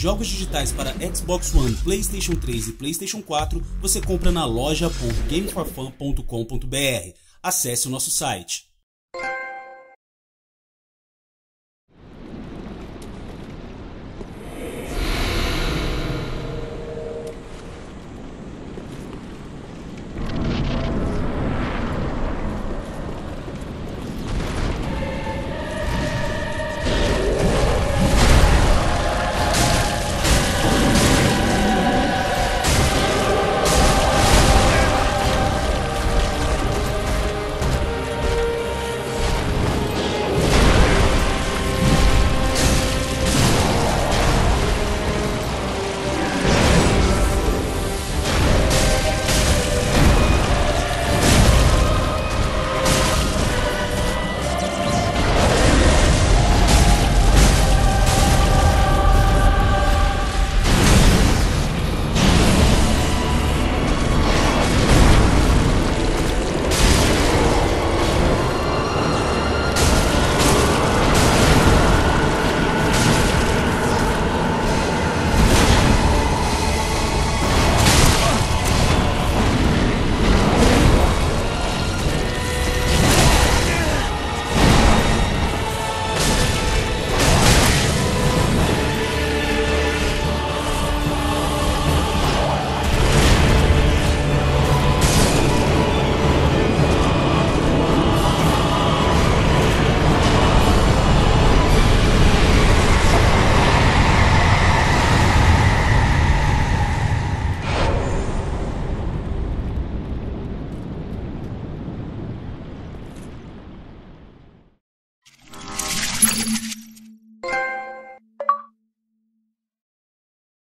Jogos digitais para Xbox One, PlayStation 3 e PlayStation 4 você compra na loja.gameforfun.com.br. Acesse o nosso site.